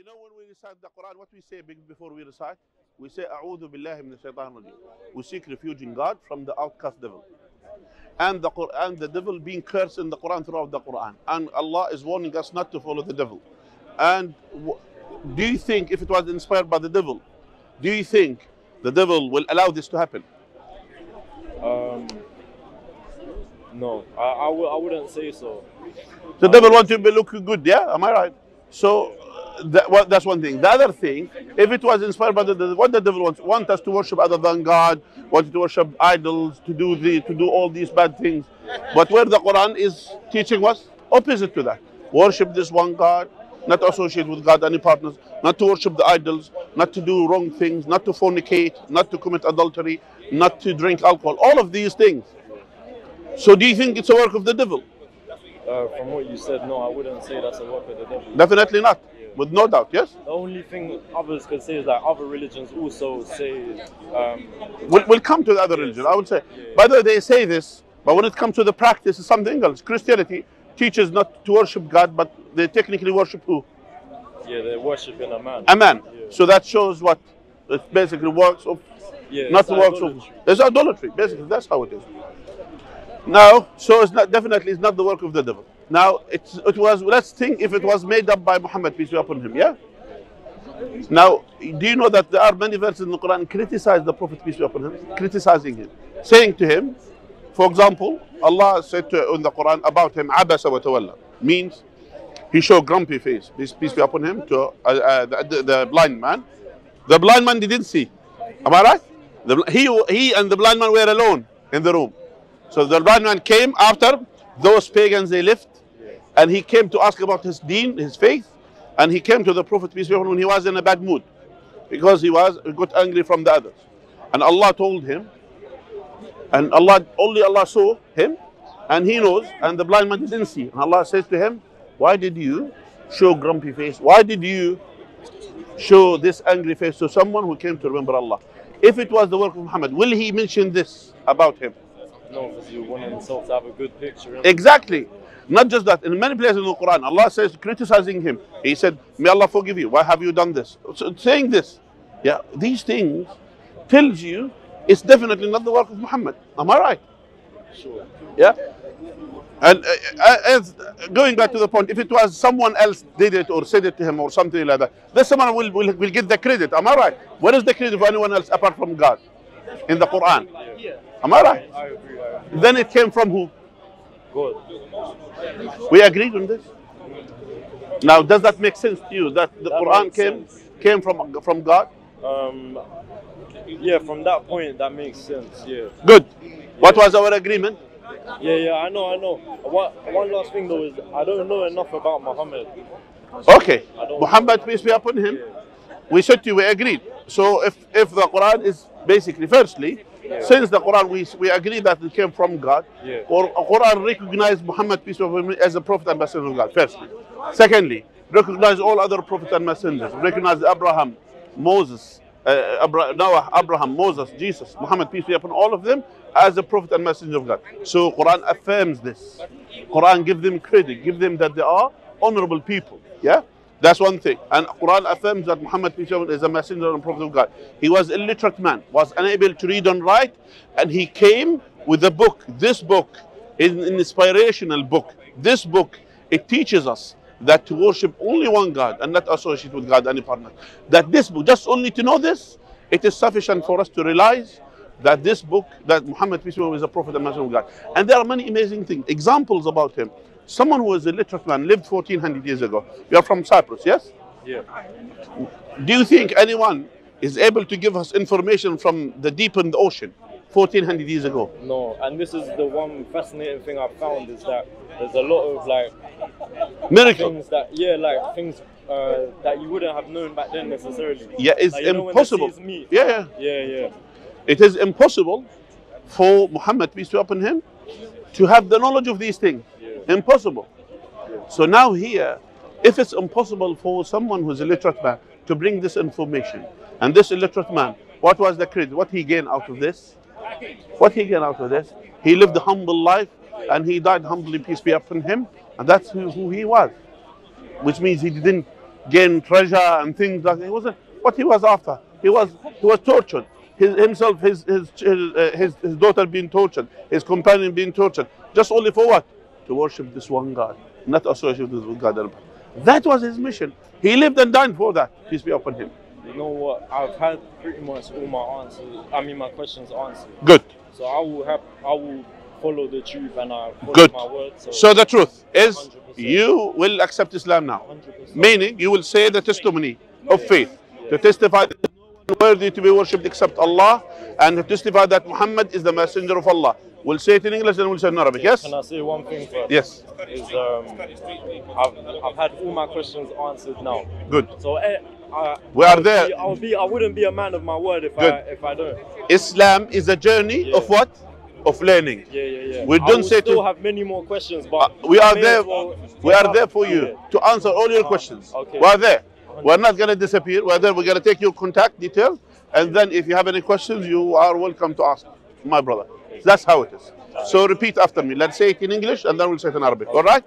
You know when we recite the Quran, what we say before we recite? We say, A'udhu billahi min ash-shaytan rajim. We seek refuge in God from the outcast devil. And the devil being cursed in the Quran throughout the Quran. And Allah is warning us not to follow the devil. And do you think if it was inspired by the devil, do you think the devil will allow this to happen? No, I wouldn't say so. The devil wants you to be looking good, yeah? Am I right? So that's one thing. The other thing, if it was inspired by the devil, what the devil wants us to worship other than God, wants to worship idols, to do all these bad things. But where the Quran is teaching us, opposite to that. Worship this one God, not associate with God any partners, not to worship the idols, not to do wrong things, not to fornicate, not to commit adultery, not to drink alcohol, all of these things. So do you think it's a work of the devil? From what you said, no, I wouldn't say that's a work of the devil. Definitely not, yeah. With no doubt, yes? The only thing others could say is that other religions also say... we'll come to the other religion, I would say. Yeah. By the way, they say this, but when it comes to the practice, it's something else. Christianity teaches not to worship God, but they technically worship who? Yeah, they're worshipping a man. A man. Yeah. So that shows what? It's basically works of... Yeah, not the works of... It's idolatry, basically, yeah. That's how it is. Now, so it's not, definitely it's not the work of the devil. Now, it was, let's think if it was made up by Muhammad, peace be upon him, yeah? Now, do you know that there are many verses in the Quran criticize the Prophet, peace be upon him, criticizing him, saying to him, for example, Allah said in the Quran about him, Abasa wa Tawalla, means he showed grumpy face, peace be upon him, to the blind man. The blind man didn't see, am I right? He and the blind man were alone in the room. So the blind man came after those pagans they left, and he came to ask about his deen, his faith, and he came to the Prophet peace be upon him when he was in a bad mood, because he got angry from the others. And Allah told him, and only Allah saw him, and he knows, and the blind man didn't see. And Allah says to him, why did you show grumpy face? Why did you show this angry face to someone who came to remember Allah? If it was the work of Muhammad, will he mention this about him? No, because you want himself to have a good picture. Exactly. Not just that. In many places in the Quran, Allah says, criticizing him. He said, may Allah forgive you. Why have you done this? So, saying this. Yeah, these things tells you it's definitely not the work of Muhammad. Am I right? Sure. Yeah? And going back to the point, if it was someone else did it or said it to him or something like that, then someone will get the credit. Am I right? Where is the credit for anyone else apart from God? In the Quran. Yeah. Am I right? I agree. Then it came from who? God. We agreed on this. Now, does that make sense to you that the Quran came from God? Yeah, from that point, that makes sense. Yeah. Good. Yeah. What was our agreement? Yeah, yeah, I know. One last thing though is I don't know enough about Muhammad. Okay. Muhammad, peace be upon him. Yeah. We said to you, we agreed. So if the Quran is basically, firstly, yeah. Since the Quran, we agree that it came from God, yeah. Or Quran recognized Muhammad, peace be upon him, as a prophet and messenger of God, firstly. Secondly, recognize all other prophets and messengers, recognize Abraham, Moses, Noah, Abraham, Moses, Jesus, Muhammad, peace be upon all of them, as a prophet and messenger of God. So Quran affirms this. Quran gives them credit, give them that they are honorable people, yeah? That's one thing. And Quran affirms that Muhammad is a messenger and prophet of God. He was an illiterate man, was unable to read and write, and he came with a book. This book is an inspirational book. This book, it teaches us that to worship only one God and not associate with God any partner. That this book, just only to know this, it is sufficient for us to realize that this book, that Muhammad is a prophet and messenger of God. And there are many amazing things, examples about him. Someone who was a literate man lived 1400 years ago. You are from Cyprus, yes? Yeah. Do you think anyone is able to give us information from the deep in the ocean 1400 years ago? No, and this is the one fascinating thing I've found is that there's a lot of like miracles. Things that, yeah, like things that you wouldn't have known back then necessarily. Yeah, it's like, impossible. Know, meet, yeah, yeah. Yeah, yeah. It is impossible for Muhammad, peace be upon him, to have the knowledge of these things. Impossible. So now here, if it's impossible for someone who's an illiterate man to bring this information, and this illiterate man, what was the credit? What he gained out of this? What he gained out of this? He lived a humble life, and he died humbly, peace be upon him, and that's who he was. Which means he didn't gain treasure and things like that. He wasn't what he was after. He was tortured. His daughter being tortured, his companion being tortured, just only for what? To worship this one God, not associate with God. That was his mission. He lived and died for that. Peace be upon him. You know what? I've had pretty much all my answers. I mean, my questions answered. Good. So I will follow the truth and I follow Good. My words. So the truth is, 100%. You will accept Islam now, 100%. Meaning you will say the testimony of faith, to testify that no one is worthy to be worshipped except Allah, and to testify that Muhammad is the messenger of Allah. We'll say it in English and we'll say it in Arabic. Yes? Can I say one thing first? Yes. Is, I've had all my questions answered now. Good. So we are there. I wouldn't be a man of my word if I don't. Islam is a journey of what? Of learning. Yeah. We don't say still have many more questions, but we are there. Well, we are there for you to answer all your questions. Okay. We are there. 100%. We're not going to disappear. We're there. We're going to take your contact details, and then if you have any questions, you are welcome to ask, my brother. That's how it is. So repeat after me. Let's say it in English and then we'll say it in Arabic. Okay. All right?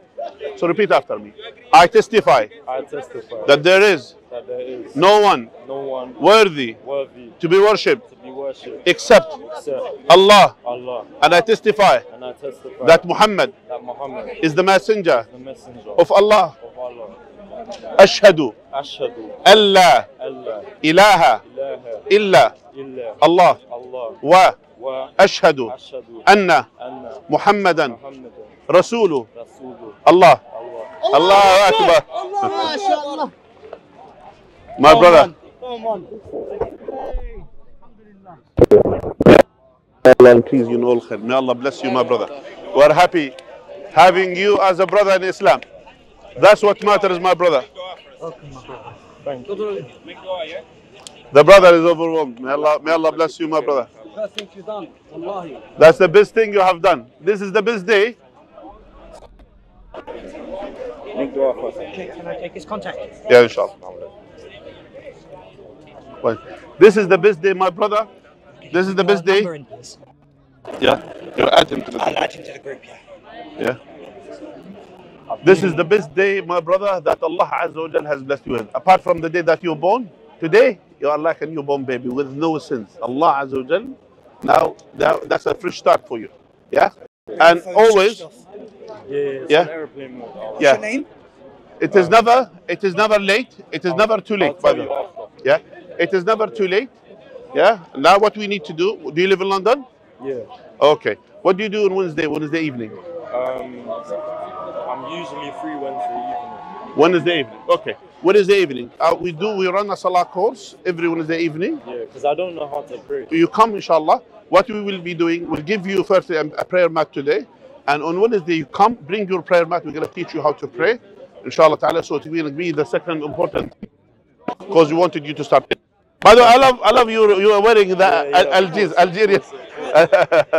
So repeat after me. I testify that there is no one worthy to be worshipped except Allah. And I testify that Muhammad is the messenger of Allah. أشهد أن لا إله إلا الله وأشهد أن محمدا رسول الله. الله أكبر. ما شاء الله. My brother. May Allah increase you in all khair. May Allah bless you, my brother. We are happy having you as a brother in Islam. That's what matters, my brother. Thank you. The brother is overwhelmed. May Allah bless you, my brother. That's the best thing you have done. This is the best day. Can I take his contact? Yeah, inshallah. Well, this is the best day, my brother. This is the best day. Yeah, you'll add him to the group. I'll add him to the group, yeah. This is the best day, my brother, that Allah Azza wa Jal has blessed you with. Apart from the day that you were born, today you are like a newborn baby with no sins. Allah Azza wa Jal, now that's a fresh start for you. Yeah? And always. What's your name? It is never late. It is never too late, brother. Yeah? It is never too late. Yeah? Now what we need to do you live in London? Yeah. Okay. What do you do on Wednesday evening? I'm usually free Wednesday evening. Wednesday evening, okay. Wednesday evening, we run a Salah course every Wednesday evening. Yeah, because I don't know how to pray. You come, inshallah. What we will be doing, we'll give you first a prayer mat today. And on Wednesday, you come, bring your prayer mat. We're going to teach you how to pray, inshallah ta'ala. So it will be the second important, because we wanted you to start. By the way, I love you. You are wearing the Algeria.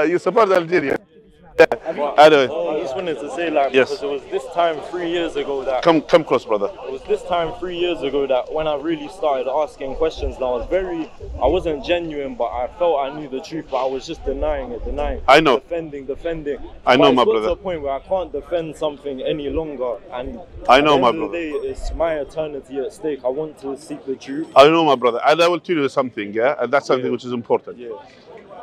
You support Algeria. Yeah. Anyway. I just wanted to say, like, yes, because it was this time 3 years ago that come close, brother. It was this time 3 years ago that when I really started asking questions, and I wasn't genuine, but I felt I knew the truth, but I was just denying it. I know. Defending. I know, my brother. It's got to a point where I can't defend something any longer, and I know, my brother. At the end of the day, it's my eternity at stake. I want to seek the truth. I know, my brother, and I will tell you something, yeah, and that's something which is important. Yeah.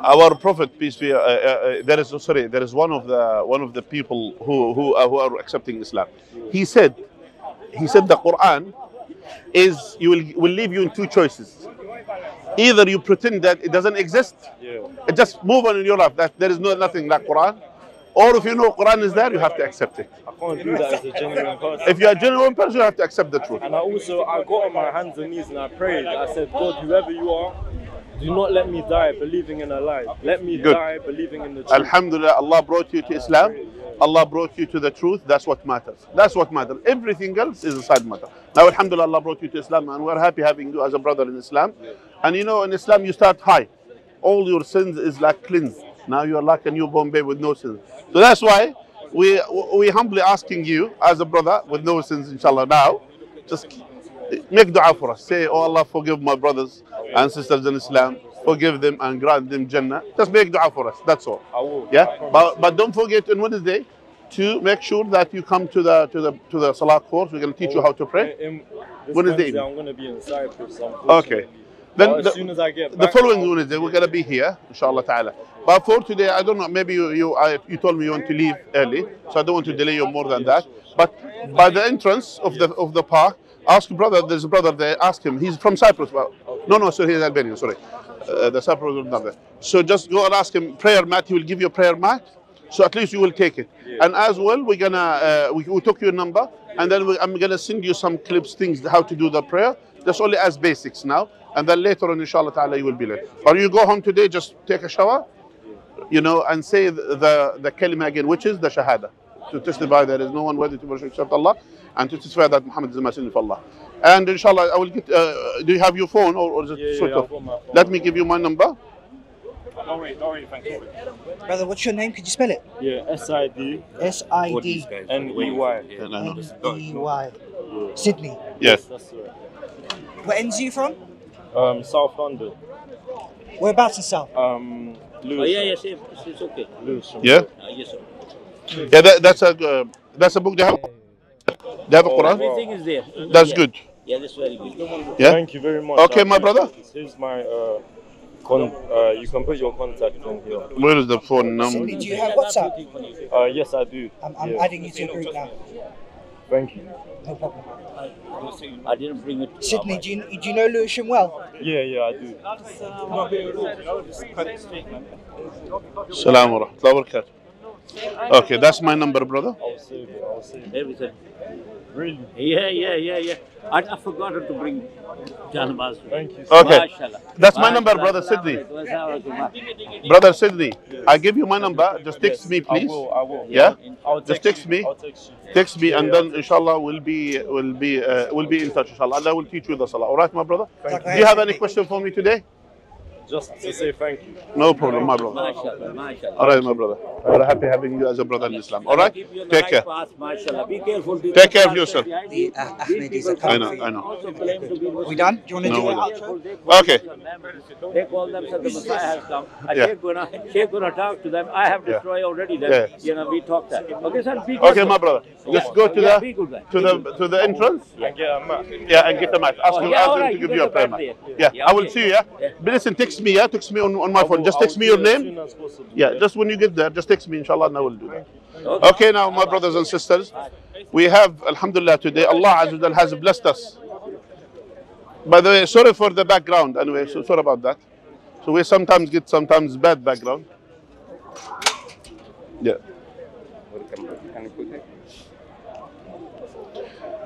Our Prophet, peace be there is one of the people who are accepting Islam. He said the Quran is will leave you in two choices. Either you pretend that it doesn't exist, just move on in your life, that there is nothing like Quran, or if you know Quran is there, you have to accept it. I can't do that as a genuine person. If you are a genuine person, you have to accept the truth. And I got on my hands and knees and I prayed. I said, God, whoever you are, do not let me die believing in a lie. Let me die believing in the truth. Alhamdulillah, Allah brought you to Islam. Allah brought you to the truth. That's what matters. That's what matters. Everything else is a side matter. Now, alhamdulillah, Allah brought you to Islam, and we're happy having you as a brother in Islam. And you know, in Islam, you start high. All your sins is like cleansed. Now you are like a newborn baby with no sins. So that's why we humbly asking you as a brother with no sins, inshallah, now. Just make dua for us. Say, oh Allah, forgive my brothers and sisters in Islam. Forgive them and grant them Jannah. Just make dua for us. That's all. I will. Yeah? But don't forget on Wednesday, to make sure that you come to the Salah course. We're going to teach you how to pray. Wednesday. I'm going to be in Cyprus. Okay. Then as soon as I get back, the following Wednesday, we're going to be here, inshallah ta'ala. But for today, I don't know, maybe you told me you want to leave early, so I don't want to delay you more than that. But by the entrance of the park, ask brother, there's a brother there, ask him. He's from Cyprus. Well, no, sorry, he's Albanian, sorry. The Cyprus is not there. So just go and ask him, prayer mat, he will give you a prayer mat. So at least you will take it. And as well, we're going to, we took your number, and then I'm going to send you some clips, things, how to do the prayer. That's only as basics now. And then later on, inshallah ta'ala, you will be late. Or you go home today, just take a shower, you know, and say the kalima again, which is the shahada. To testify there is no one worthy to worship except Allah, and to testify that Muhammad is the messenger of Allah. And inshallah, I will get, do you have your phone or is it switched off? Let me give you my number. Don't worry, thanks. Brother, what's your name? Could you spell it? Yeah, S-I-D. S-I-D-N-E-Y. N-E-Y. Sydney. Yes. That's right. Where ends you from? South London. Whereabouts in South? Lewisham. It's okay. Lewisham. Yeah? Yes, sir. Yeah, that's a book they have. They have a Quran? Everything is there. That's good. Yeah, that's very good. Yeah? Thank you very much. Okay, my brother. Here's my... you can put your contact on here. Where is the phone number? Do you have WhatsApp? Yes, I do. I'm adding you to a group now. Thank you. No problem. I didn't bring it. Sydney, do you know Lewisham well? Yeah, I do. Salaamu alaykum. Okay, that's my number, brother. I'll save it. Everything. Really? Yeah. I forgot to bring Janabas. Thank you. Okay. Mashallah. That's my number, brother Sydney. Brother Sydney, yes. I give you my number. Just text me, please. I will. Yeah. I'll text you. Text me, and then inshallah we'll be in touch. Inshallah, Allah will teach you the salah. All right, my brother. Thank you. Do you have any question for me today? Just to say thank you. No problem, my brother. Mashallah. All right, my brother. We're happy having you as a brother in Islam. All right? Take care. Be careful. Take care of yourself. I know. We done? Do you want to do an outro? Okay. They call themselves the Messiah has come. Sheikh going to talk to them. I have destroyed already them. Yeah. You know, we talked that. Okay, sir. Okay, my brother. Let's go to the entrance. And get a mat. Yeah, and get a mat. Ask them to give you a prayer mat. Yeah, I will see you. Listen, text me on my phone. Just text me your name. Yeah, just when you get there, just text me, inshallah, and I will do that. Okay, now, my brothers and sisters, we have, alhamdulillah, today, Allah Azza wa Jal has blessed us. By the way, sorry for the background, anyway, so sorry about that. So we sometimes get bad background. Yeah.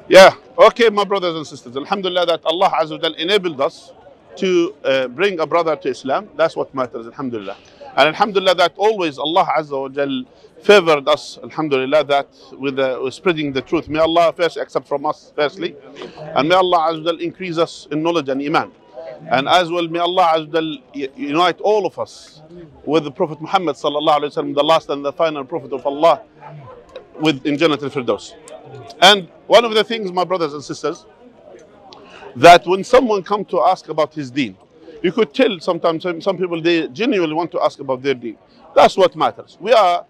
Yeah, okay, my brothers and sisters, alhamdulillah, that Allah Azza wa Jal enabled us to bring a brother to Islam. That's what matters, alhamdulillah. And alhamdulillah that always Allah Azza wa Jal favored us, alhamdulillah, that with spreading the truth. May Allah first accept from us, firstly. And may Allah Azza wa Jal increase us in knowledge and iman. And as well, may Allah Azza wa Jal unite all of us with the Prophet Muhammad sallallahu alayhi wa sallam, the last and the final Prophet of Allah, in Jannat al-firdaus. And one of the things, my brothers and sisters, that when someone comes to ask about his deen, you could tell sometimes some people, they genuinely want to ask about their deen. That's what matters. We are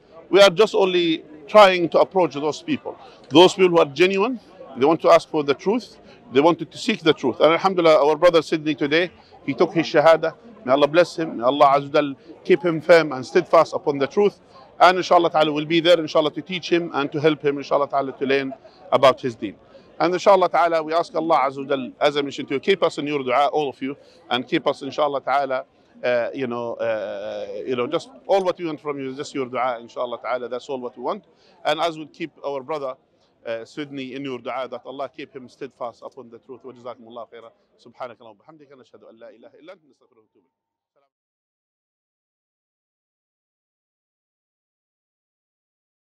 just only trying to approach those people. Those people who are genuine, they want to ask for the truth, they wanted to seek the truth. And alhamdulillah, our brother Sydney today, he took his shahada. May Allah bless him. May Allah Azza wa Jal keep him firm and steadfast upon the truth. And inshallah ta'ala will be there, inshallah, to teach him and to help him, inshallah ta'ala, to learn about his deen. And inshallah ta'ala, we ask Allah Azza wa Jal, as I mentioned to you, keep us in your dua, all of you, and keep us, inshallah ta'ala, just all what we want from you is just your dua, inshallah ta'ala, that's all what we want. And as we keep our brother Sydney in your dua, that Allah keep him steadfast upon the truth. Wa jazakumullahu khairan. Subhanakallahu wa bihamdika, nashhadu an la ilaha illa anta, nastaghfiruka wa natubu ilayk.